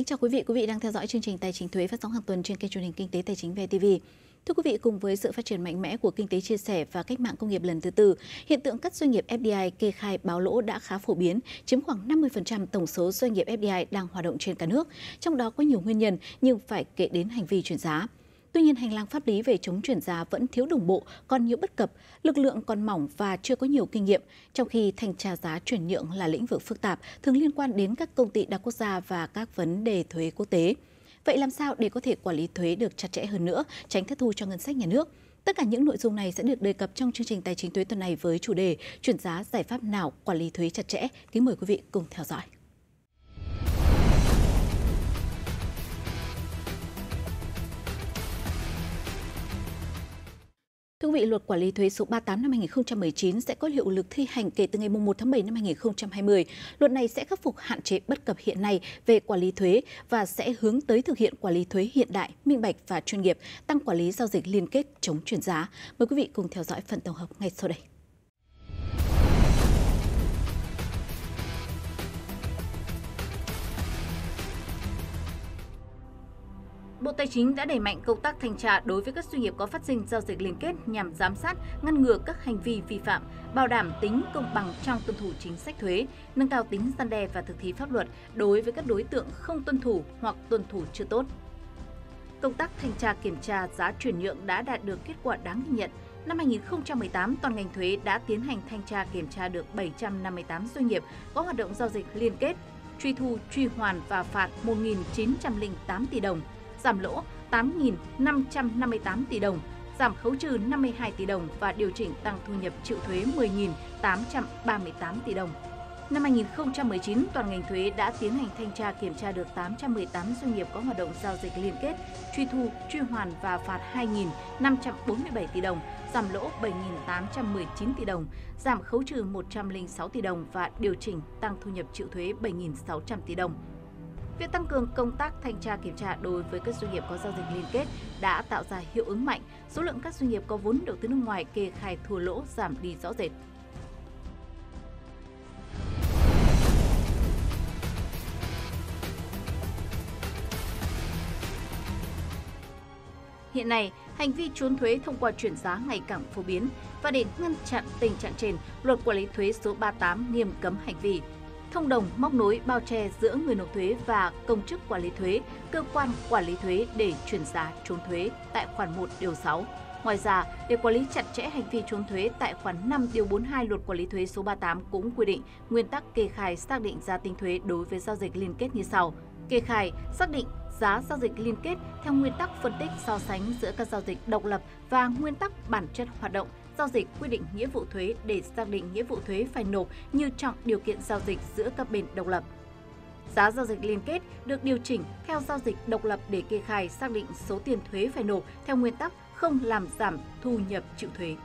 Kính chào quý vị đang theo dõi chương trình Tài chính thuế phát sóng hàng tuần trên kênh truyền hình Kinh tế Tài chính VTV. Thưa quý vị, cùng với sự phát triển mạnh mẽ của kinh tế chia sẻ và cách mạng công nghiệp lần thứ tư, hiện tượng các doanh nghiệp FDI kê khai báo lỗ đã khá phổ biến, chiếm khoảng 50% tổng số doanh nghiệp FDI đang hoạt động trên cả nước. Trong đó có nhiều nguyên nhân nhưng phải kể đến hành vi chuyển giá. Tuy nhiên, hành lang pháp lý về chống chuyển giá vẫn thiếu đồng bộ, còn nhiều bất cập, lực lượng còn mỏng và chưa có nhiều kinh nghiệm, trong khi thanh tra giá chuyển nhượng là lĩnh vực phức tạp, thường liên quan đến các công ty đa quốc gia và các vấn đề thuế quốc tế. Vậy làm sao để có thể quản lý thuế được chặt chẽ hơn nữa, tránh thất thu cho ngân sách nhà nước? Tất cả những nội dung này sẽ được đề cập trong chương trình Tài chính thuế tuần này với chủ đề Chuyển giá giải pháp nào quản lý thuế chặt chẽ. Kính mời quý vị cùng theo dõi. Thưa quý vị, luật quản lý thuế số 38 năm 2019 sẽ có hiệu lực thi hành kể từ ngày 1 tháng 7 năm 2020. Luật này sẽ khắc phục hạn chế bất cập hiện nay về quản lý thuế và sẽ hướng tới thực hiện quản lý thuế hiện đại, minh bạch và chuyên nghiệp, tăng quản lý giao dịch liên kết chống chuyển giá. Mời quý vị cùng theo dõi phần tổng hợp ngay sau đây. Bộ Tài chính đã đẩy mạnh công tác thanh tra đối với các doanh nghiệp có phát sinh giao dịch liên kết nhằm giám sát, ngăn ngừa các hành vi vi phạm, bảo đảm tính công bằng trong tuân thủ chính sách thuế, nâng cao tính răn đe và thực thi pháp luật đối với các đối tượng không tuân thủ hoặc tuân thủ chưa tốt. Công tác thanh tra kiểm tra giá chuyển nhượng đã đạt được kết quả đáng ghi nhận. Năm 2018, toàn ngành thuế đã tiến hành thanh tra kiểm tra được 758 doanh nghiệp có hoạt động giao dịch liên kết, truy thu, truy hoàn và phạt 1.908 tỷ đồng. Giảm lỗ 8.558 tỷ đồng, giảm khấu trừ 52 tỷ đồng và điều chỉnh tăng thu nhập chịu thuế 10.838 tỷ đồng. Năm 2019, toàn ngành thuế đã tiến hành thanh tra kiểm tra được 818 doanh nghiệp có hoạt động giao dịch liên kết, truy thu, truy hoàn và phạt 2.547 tỷ đồng, giảm lỗ 7.819 tỷ đồng, giảm khấu trừ 106 tỷ đồng và điều chỉnh tăng thu nhập chịu thuế 7.600 tỷ đồng. Việc tăng cường công tác thanh tra kiểm tra đối với các doanh nghiệp có giao dịch liên kết đã tạo ra hiệu ứng mạnh, số lượng các doanh nghiệp có vốn đầu tư nước ngoài kê khai thua lỗ giảm đi rõ rệt. Hiện nay, hành vi trốn thuế thông qua chuyển giá ngày càng phổ biến và để ngăn chặn tình trạng trên, luật quản lý thuế số 38 nghiêm cấm hành vi thông đồng, móc nối, bao che giữa người nộp thuế và công chức quản lý thuế, cơ quan quản lý thuế để chuyển giá trốn thuế tại khoản 1 điều 6. Ngoài ra, để quản lý chặt chẽ hành vi trốn thuế tại khoản 5 điều 42 luật quản lý thuế số 38 cũng quy định nguyên tắc kê khai xác định giá tính thuế đối với giao dịch liên kết như sau. Kê khai, xác định giá giao dịch liên kết theo nguyên tắc phân tích so sánh giữa các giao dịch độc lập và nguyên tắc bản chất hoạt động. Giao dịch quy định nghĩa vụ thuế để xác định nghĩa vụ thuế phải nộp như trong điều kiện giao dịch giữa các bên độc lập. Giá giao dịch liên kết được điều chỉnh theo giao dịch độc lập để kê khai xác định số tiền thuế phải nộp theo nguyên tắc không làm giảm thu nhập chịu thuế.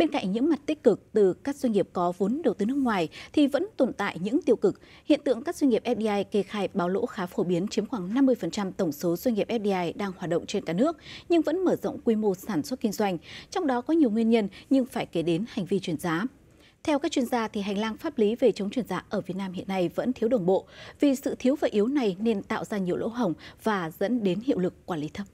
Bên cạnh những mặt tích cực từ các doanh nghiệp có vốn đầu tư nước ngoài thì vẫn tồn tại những tiêu cực. Hiện tượng các doanh nghiệp FDI kê khai báo lỗ khá phổ biến, chiếm khoảng 50% tổng số doanh nghiệp FDI đang hoạt động trên cả nước, nhưng vẫn mở rộng quy mô sản xuất kinh doanh. Trong đó có nhiều nguyên nhân nhưng phải kể đến hành vi chuyển giá. Theo các chuyên gia, thì hành lang pháp lý về chống chuyển giá ở Việt Nam hiện nay vẫn thiếu đồng bộ. Vì sự thiếu và yếu này nên tạo ra nhiều lỗ hổng và dẫn đến hiệu lực quản lý thấp.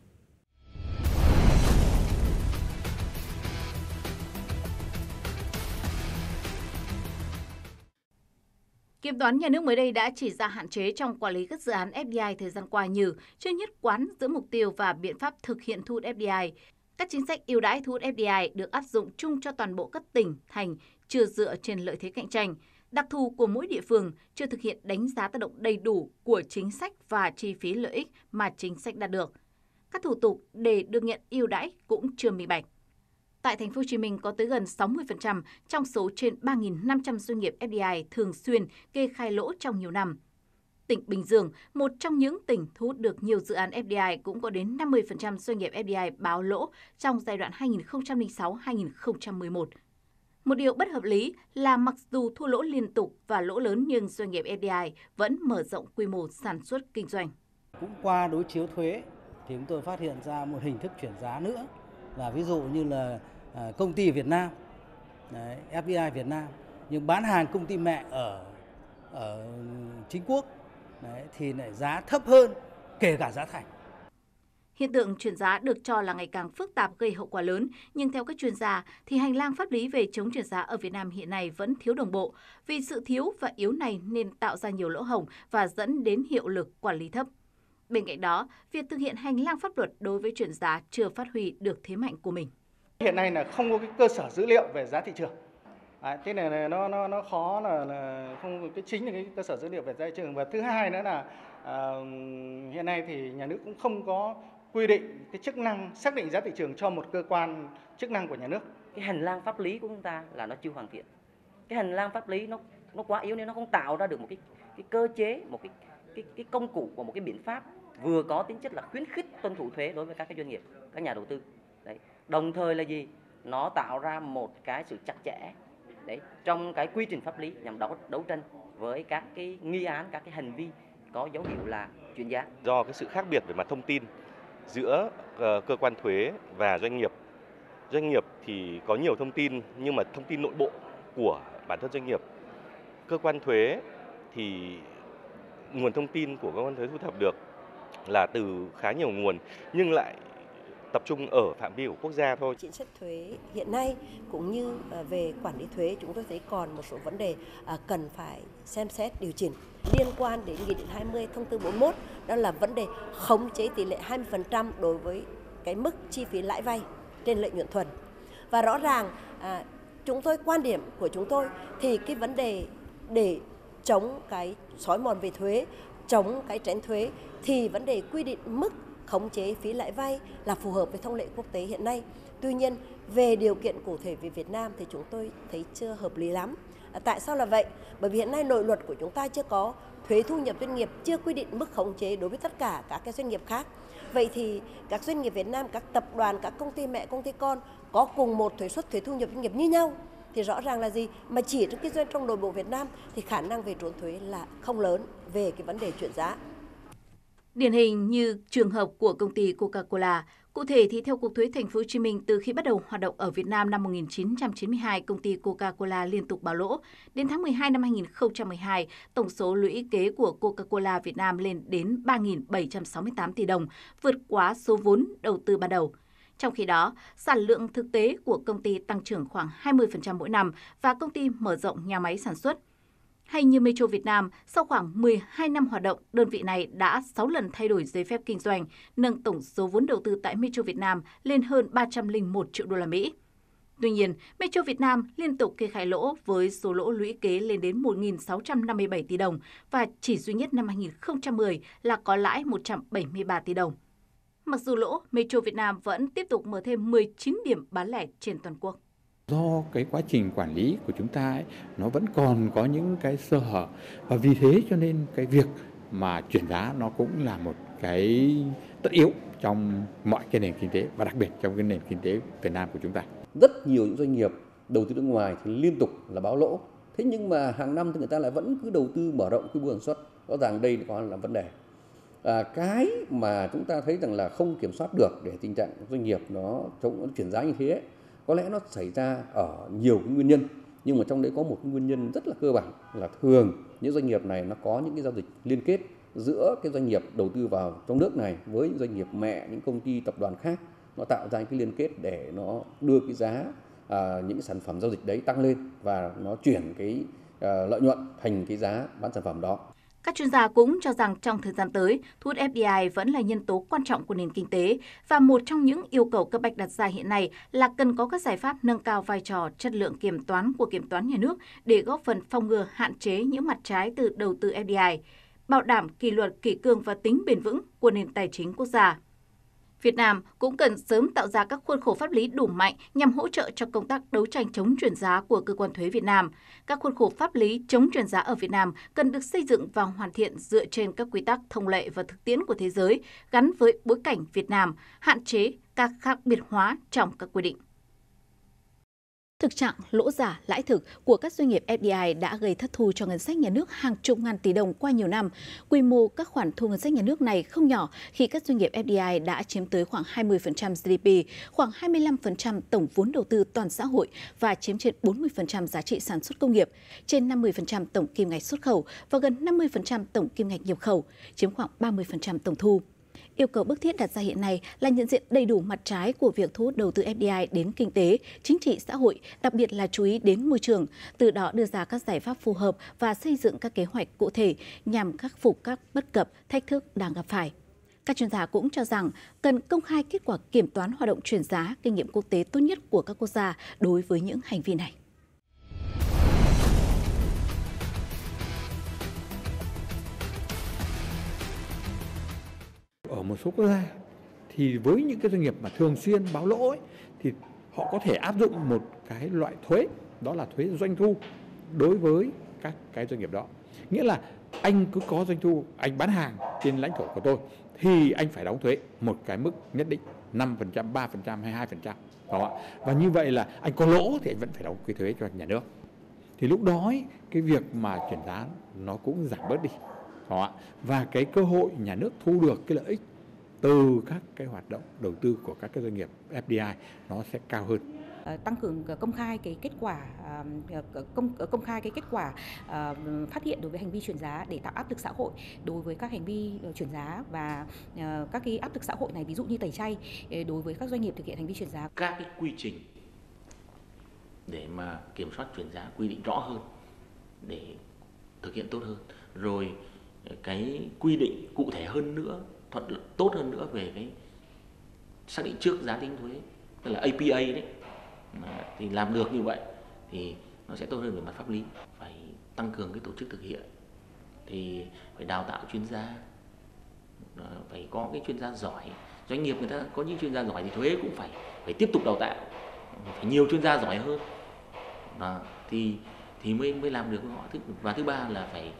Kiểm toán nhà nước mới đây đã chỉ ra hạn chế trong quản lý các dự án FDI thời gian qua như chưa nhất quán giữa mục tiêu và biện pháp thực hiện thu hút FDI. Các chính sách ưu đãi thu hút FDI được áp dụng chung cho toàn bộ các tỉnh, thành, chưa dựa trên lợi thế cạnh tranh. Đặc thù của mỗi địa phương chưa thực hiện đánh giá tác động đầy đủ của chính sách và chi phí lợi ích mà chính sách đạt được. Các thủ tục để được nhận ưu đãi cũng chưa minh bạch. Tại thành phố Hồ Chí Minh có tới gần 60% trong số trên 3.500 doanh nghiệp FDI thường xuyên kê khai lỗ trong nhiều năm. Tỉnh Bình Dương, một trong những tỉnh thu hút được nhiều dự án FDI, cũng có đến 50% doanh nghiệp FDI báo lỗ trong giai đoạn 2006-2011. Một điều bất hợp lý là mặc dù thua lỗ liên tục và lỗ lớn nhưng doanh nghiệp FDI vẫn mở rộng quy mô sản xuất kinh doanh. Cũng qua đối chiếu thuế thì chúng tôi phát hiện ra một hình thức chuyển giá nữa. Và ví dụ như là công ty Việt Nam, FDI Việt Nam, nhưng bán hàng công ty mẹ ở Chính Quốc đấy, thì lại giá thấp hơn kể cả giá thành. Hiện tượng chuyển giá được cho là ngày càng phức tạp gây hậu quả lớn, nhưng theo các chuyên gia thì hành lang pháp lý về chống chuyển giá ở Việt Nam hiện nay vẫn thiếu đồng bộ. Vì sự thiếu và yếu này nên tạo ra nhiều lỗ hổng và dẫn đến hiệu lực quản lý thấp. Bên cạnh đó, việc thực hiện hành lang pháp luật đối với chuyển giá chưa phát huy được thế mạnh của mình. Hiện nay là không có cái cơ sở dữ liệu về giá thị trường. Cái này là nó khó là không cái chính là cái cơ sở dữ liệu về giá thị trường, và thứ hai nữa là hiện nay thì nhà nước cũng không có quy định cái chức năng xác định giá thị trường cho một cơ quan chức năng của nhà nước. Cái hành lang pháp lý của chúng ta là nó chưa hoàn thiện. Cái hành lang pháp lý nó quá yếu nên nó không tạo ra được một cái cơ chế, một cái công cụ và một cái biện pháp vừa có tính chất là khuyến khích tuân thủ thuế đối với các cái doanh nghiệp, các nhà đầu tư. Đấy. Đồng thời là gì? Nó tạo ra một cái sự chặt chẽ đấy trong cái quy trình pháp lý nhằm đấu tranh với các cái nghi án, các cái hành vi có dấu hiệu là chuyển giá. Do cái sự khác biệt về mặt thông tin giữa cơ quan thuế và doanh nghiệp thì có nhiều thông tin nhưng mà thông tin nội bộ của bản thân doanh nghiệp, cơ quan thuế thì nguồn thông tin của cơ quan thuế thu thập được là từ khá nhiều nguồn nhưng lại tập trung ở phạm vi của quốc gia thôi. Chính sách thuế hiện nay cũng như về quản lý thuế chúng tôi thấy còn một số vấn đề cần phải xem xét điều chỉnh. Liên quan đến Nghị định 20 thông tư 41 đó là vấn đề khống chế tỷ lệ 20% đối với cái mức chi phí lãi vay trên lợi nhuận thuần. Và rõ ràng chúng tôi quan điểm của chúng tôi thì cái vấn đề để chống cái xói mòn về thuế, chống cái tránh thuế thì vấn đề quy định mức khống chế phí lãi vay là phù hợp với thông lệ quốc tế hiện nay. Tuy nhiên, về điều kiện cụ thể về Việt Nam thì chúng tôi thấy chưa hợp lý lắm. Tại sao là vậy? Bởi vì hiện nay nội luật của chúng ta chưa có, thuế thu nhập doanh nghiệp chưa quy định mức khống chế đối với tất cả các cái doanh nghiệp khác. Vậy thì các doanh nghiệp Việt Nam, các tập đoàn, các công ty mẹ, công ty con có cùng một thuế suất thuế thu nhập doanh nghiệp như nhau thì rõ ràng là gì? Mà chỉ trong kinh doanh trong nội bộ Việt Nam thì khả năng về trốn thuế là không lớn về cái vấn đề chuyển giá. Điển hình như trường hợp của công ty Coca-Cola, cụ thể thì theo Cục Thuế Thành phố Hồ Chí Minh, từ khi bắt đầu hoạt động ở Việt Nam năm 1992, công ty Coca-Cola liên tục báo lỗ. Đến tháng 12 năm 2012, tổng số lũy kế của Coca-Cola Việt Nam lên đến 3.768 tỷ đồng, vượt quá số vốn đầu tư ban đầu. Trong khi đó, sản lượng thực tế của công ty tăng trưởng khoảng 20% mỗi năm và công ty mở rộng nhà máy sản xuất. Hay như Metro Việt Nam, sau khoảng 12 năm hoạt động, đơn vị này đã 6 lần thay đổi giấy phép kinh doanh, nâng tổng số vốn đầu tư tại Metro Việt Nam lên hơn 301 triệu đô la Mỹ. Tuy nhiên, Metro Việt Nam liên tục kê khai lỗ với số lỗ lũy kế lên đến 1.657 tỷ đồng và chỉ duy nhất năm 2010 là có lãi 173 tỷ đồng. Mặc dù lỗ, Metro Việt Nam vẫn tiếp tục mở thêm 19 điểm bán lẻ trên toàn quốc. Do cái quá trình quản lý của chúng ta ấy, nó vẫn còn có những cái sơ hở và vì thế cho nên cái việc mà chuyển giá nó cũng là một cái tất yếu trong mọi cái nền kinh tế và đặc biệt trong cái nền kinh tế Việt Nam của chúng ta. Rất nhiều những doanh nghiệp đầu tư nước ngoài thì liên tục là báo lỗ, thế nhưng mà hàng năm thì người ta lại vẫn cứ đầu tư mở rộng quy mô sản xuất, rõ ràng đây còn là vấn đề. Cái mà chúng ta thấy rằng là không kiểm soát được để tình trạng doanh nghiệp nó chống chuyển giá như thế ấy, có lẽ nó xảy ra ở nhiều cái nguyên nhân, nhưng mà trong đấy có một nguyên nhân rất là cơ bản là thường những doanh nghiệp này nó có những cái giao dịch liên kết giữa cái doanh nghiệp đầu tư vào trong nước này với những doanh nghiệp mẹ, những công ty tập đoàn khác, nó tạo ra những cái liên kết để nó đưa cái giá những cái sản phẩm giao dịch đấy tăng lên và nó chuyển cái lợi nhuận thành cái giá bán sản phẩm đó. Các chuyên gia cũng cho rằng trong thời gian tới, thu hút FDI vẫn là nhân tố quan trọng của nền kinh tế và một trong những yêu cầu cấp bách đặt ra hiện nay là cần có các giải pháp nâng cao vai trò chất lượng kiểm toán của kiểm toán nhà nước để góp phần phòng ngừa hạn chế những mặt trái từ đầu tư FDI, bảo đảm kỷ luật kỷ cương và tính bền vững của nền tài chính quốc gia. Việt Nam cũng cần sớm tạo ra các khuôn khổ pháp lý đủ mạnh nhằm hỗ trợ cho công tác đấu tranh chống chuyển giá của cơ quan thuế Việt Nam. Các khuôn khổ pháp lý chống chuyển giá ở Việt Nam cần được xây dựng và hoàn thiện dựa trên các quy tắc, thông lệ và thực tiễn của thế giới gắn với bối cảnh Việt Nam, hạn chế các khác biệt hóa trong các quy định. Thực trạng lỗ giả lãi thực của các doanh nghiệp FDI đã gây thất thu cho ngân sách nhà nước hàng chục ngàn tỷ đồng qua nhiều năm. Quy mô các khoản thu ngân sách nhà nước này không nhỏ khi các doanh nghiệp FDI đã chiếm tới khoảng 20% GDP, khoảng 25% tổng vốn đầu tư toàn xã hội và chiếm trên 40% giá trị sản xuất công nghiệp, trên 50% tổng kim ngạch xuất khẩu và gần 50% tổng kim ngạch nhập khẩu, chiếm khoảng 30% tổng thu. Yêu cầu bức thiết đặt ra hiện nay là nhận diện đầy đủ mặt trái của việc thu hút đầu tư FDI đến kinh tế, chính trị, xã hội, đặc biệt là chú ý đến môi trường, từ đó đưa ra các giải pháp phù hợp và xây dựng các kế hoạch cụ thể nhằm khắc phục các bất cập, thách thức đang gặp phải. Các chuyên gia cũng cho rằng cần công khai kết quả kiểm toán hoạt động chuyển giá, kinh nghiệm quốc tế tốt nhất của các quốc gia đối với những hành vi này. Ở một số quốc gia thì với những cái doanh nghiệp mà thường xuyên báo lỗ ấy, thì họ có thể áp dụng một cái loại thuế, đó là thuế doanh thu đối với các cái doanh nghiệp đó. Nghĩa là anh cứ có doanh thu, anh bán hàng trên lãnh thổ của tôi thì anh phải đóng thuế một cái mức nhất định, 5%, 3% hay 2%. Đó. Và như vậy là anh có lỗ thì anh vẫn phải đóng cái thuế cho nhà nước. Thì lúc đó ấy, cái việc mà chuyển giá nó cũng giảm bớt đi. Đó. Và cái cơ hội nhà nước thu được cái lợi ích từ các cái hoạt động đầu tư của các cái doanh nghiệp FDI nó sẽ cao hơn. Tăng cường công khai cái kết quả phát hiện đối với hành vi chuyển giá để tạo áp lực xã hội đối với các hành vi chuyển giá và các cái áp lực xã hội này, ví dụ như tẩy chay đối với các doanh nghiệp thực hiện hành vi chuyển giá. Các cái quy trình để mà kiểm soát chuyển giá quy định rõ hơn để thực hiện tốt hơn, rồi cái quy định cụ thể hơn nữa, tốt hơn nữa về cái xác định trước giá tính thuế, tức là APA đấy, thì làm được như vậy thì nó sẽ tốt hơn về mặt pháp lý. Phải tăng cường cái tổ chức thực hiện thì phải đào tạo chuyên gia, phải có cái chuyên gia giỏi. Doanh nghiệp người ta có những chuyên gia giỏi thì thuế cũng phải tiếp tục đào tạo, phải nhiều chuyên gia giỏi hơn thì mới làm được với họ. Và thứ ba là phải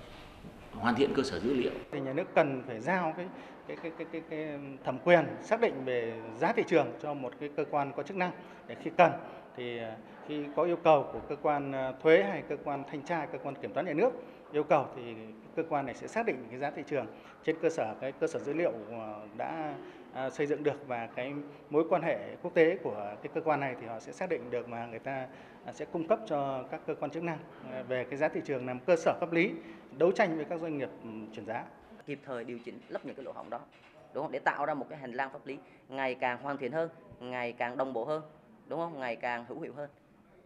hoàn thiện cơ sở dữ liệu. Thì nhà nước cần phải giao cái thẩm quyền xác định về giá thị trường cho một cái cơ quan có chức năng để khi cần thì khi có yêu cầu của cơ quan thuế hay cơ quan thanh tra, cơ quan kiểm toán nhà nước yêu cầu thì cơ quan này sẽ xác định cái giá thị trường trên cơ sở cái cơ sở dữ liệu đã xây dựng được và cái mối quan hệ quốc tế của cái cơ quan này thì họ sẽ xác định được mà người ta sẽ cung cấp cho các cơ quan chức năng về cái giá thị trường làm cơ sở pháp lý đấu tranh với các doanh nghiệp chuyển giá, kịp thời điều chỉnh lấp những cái lỗ hổng đó, đúng không, để tạo ra một cái hành lang pháp lý ngày càng hoàn thiện hơn, ngày càng đồng bộ hơn, đúng không, ngày càng hữu hiệu hơn.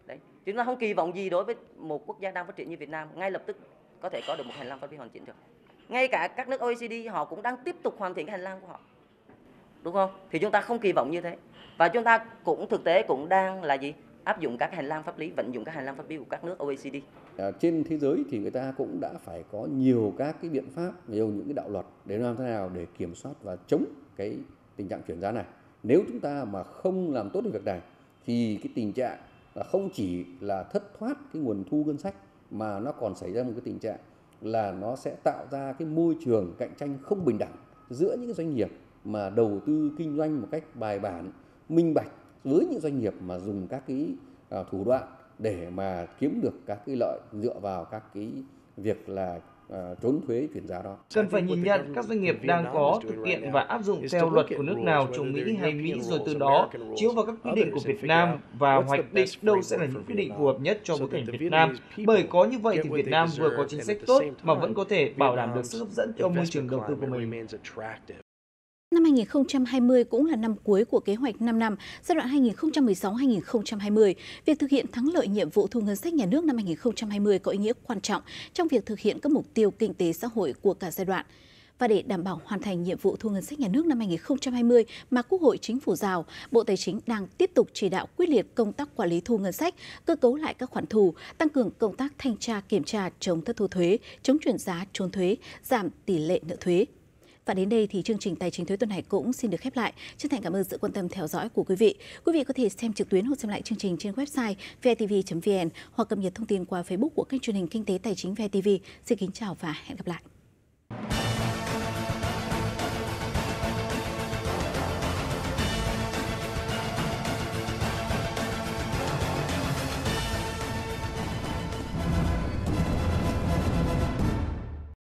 Đấy, chúng ta không kỳ vọng gì đối với một quốc gia đang phát triển như Việt Nam ngay lập tức có thể có được một hành lang pháp lý hoàn chỉnh được. Ngay cả các nước OECD họ cũng đang tiếp tục hoàn thiện cái hành lang của họ, đúng không? Thì chúng ta không kỳ vọng như thế, và chúng ta cũng thực tế cũng đang là gì? Áp dụng các hành lang pháp lý, vận dụng các hành lang pháp lý của các nước OECD. Trên thế giới thì người ta cũng đã phải có nhiều các cái biện pháp, nhiều những cái đạo luật để làm thế nào để kiểm soát và chống cái tình trạng chuyển giá này. Nếu chúng ta mà không làm tốt được việc này thì cái tình trạng là không chỉ là thất thoát cái nguồn thu ngân sách mà nó còn xảy ra một cái tình trạng là nó sẽ tạo ra cái môi trường cạnh tranh không bình đẳng giữa những doanh nghiệp mà đầu tư kinh doanh một cách bài bản, minh bạch với những doanh nghiệp mà dùng các cái thủ đoạn để mà kiếm được các cái lợi dựa vào các cái việc là trốn thuế chuyển giá đó. Cần phải nhìn nhận các doanh nghiệp đang có, thực hiện và áp dụng theo luật của nước nào, châu Mỹ hay Mỹ, rồi từ đó chiếu vào các quy định của Việt Nam và hoạch định đâu sẽ là những quy định phù hợp nhất cho bối cảnh Việt Nam. Bởi có như vậy thì Việt Nam vừa có chính sách tốt mà vẫn có thể bảo đảm được sức hấp dẫn cho môi trường đầu tư của mình. Năm 2020 cũng là năm cuối của kế hoạch 5 năm, giai đoạn 2016-2020. Việc thực hiện thắng lợi nhiệm vụ thu ngân sách nhà nước năm 2020 có ý nghĩa quan trọng trong việc thực hiện các mục tiêu kinh tế xã hội của cả giai đoạn. Và để đảm bảo hoàn thành nhiệm vụ thu ngân sách nhà nước năm 2020 mà Quốc hội, Chính phủ giao, Bộ Tài chính đang tiếp tục chỉ đạo quyết liệt công tác quản lý thu ngân sách, cơ cấu lại các khoản thu, tăng cường công tác thanh tra, kiểm tra, chống thất thu thuế, chống chuyển giá, trốn thuế, giảm tỷ lệ nợ thuế. Và đến đây thì chương trình Tài chính thuế tuần này cũng xin được khép lại. Chân thành cảm ơn sự quan tâm theo dõi của quý vị. Quý vị có thể xem trực tuyến hoặc xem lại chương trình trên website vitv.vn hoặc cập nhật thông tin qua Facebook của kênh truyền hình Kinh tế Tài chính VITV. Xin kính chào và hẹn gặp lại.